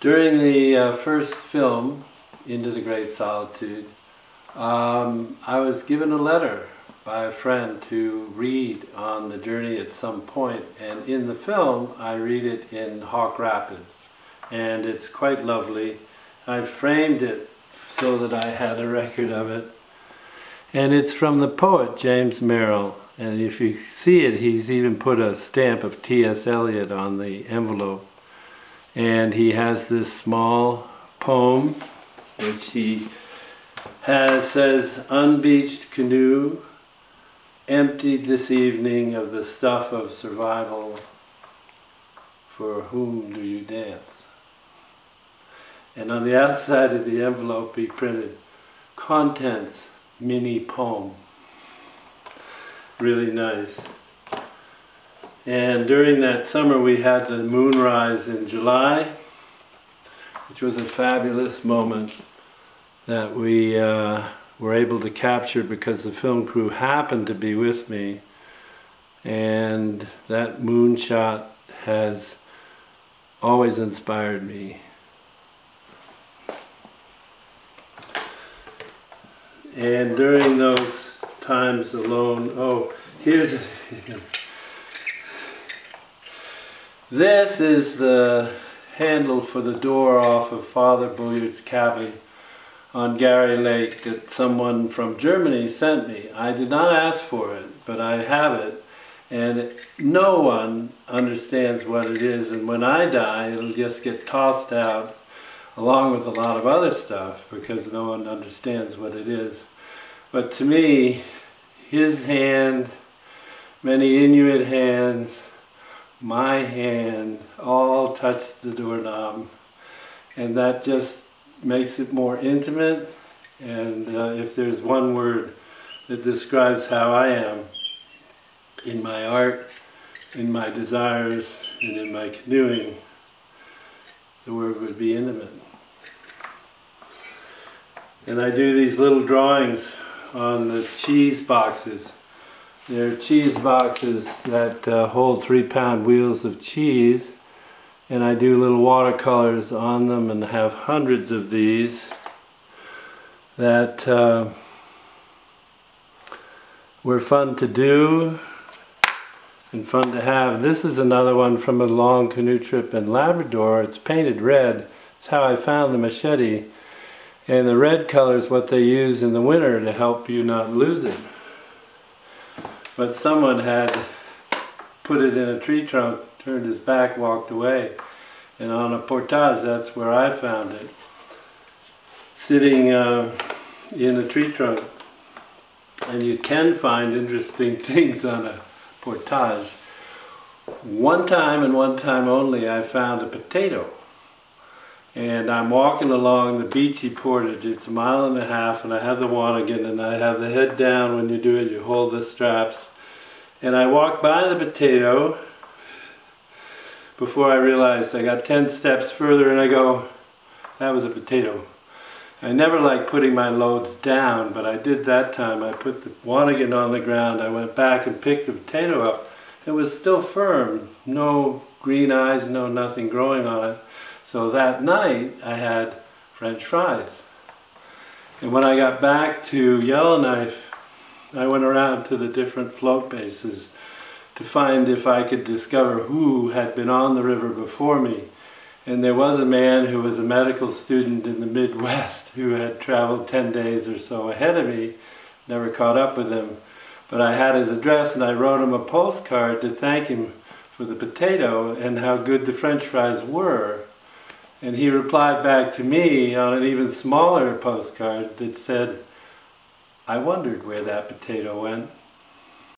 During the first film, Into the Great Solitude, I was given a letter by a friend to read on the journey at some point, and in the film I read it in Hawk Rapids, and it's quite lovely. I framed it so that I had a record of it, and it's from the poet James Merrill, and if you see it, he's even put a stamp of T.S. Eliot on the envelope, and he has this small poem which he says, "Unbeached canoe, emptied this evening of the stuff of survival, for whom do you dance?" And on the outside of the envelope he printed, "Contents, mini poem." Really nice. And during that summer we had the moonrise in July, which was a fabulous moment that we were able to capture because the film crew happened to be with me, and that moonshot has always inspired me. And during those times alone, oh, here's this is the handle for the door off of Father Bulliard's cabin on Gary Lake that someone from Germany sent me. I did not ask for it, but I have it, and no one understands what it is, and when I die it'll just get tossed out along with a lot of other stuff because no one understands what it is. But to me, his hand, many Inuit hands, my hand, all touched the doorknob, and that just makes it more intimate, and if there's one word that describes how I am in my art, in my desires, and in my canoeing, the word would be intimate. And I do these little drawings on the cheese boxes. They're cheese boxes that hold 3-pound wheels of cheese, and I do little watercolors on them and have hundreds of these that were fun to do and fun to have. This is another one from a long canoe trip in Labrador. It's painted red. It's how I found the machete, and the red color is what they use in the winter to help you not lose it. But someone had put it in a tree trunk, turned his back, walked away, and on a portage, that's where I found it, sitting in a tree trunk. And you can find interesting things on a portage. One time, and one time only, I found a potato, and I'm walking along the beachy portage. It's 1.5 miles, and I have the Wanigan, and I have the head down. When you do it, you hold the straps, and I walk by the potato. Before I realized, I got 10 steps further and I go, that was a potato. I never like putting my loads down, but I did that time. I put the Wanigan on the ground, I went back and picked the potato up. It was still firm, no green eyes, no nothing growing on it. So that night I had French fries. And when I got back to Yellowknife, I went around to the different float bases to find if I could discover who had been on the river before me. And there was a man who was a medical student in the Midwest who had traveled 10 days or so ahead of me, never caught up with him. But I had his address, and I wrote him a postcard to thank him for the potato and how good the French fries were. And he replied back to me on an even smaller postcard that said, "I wondered where that potato went."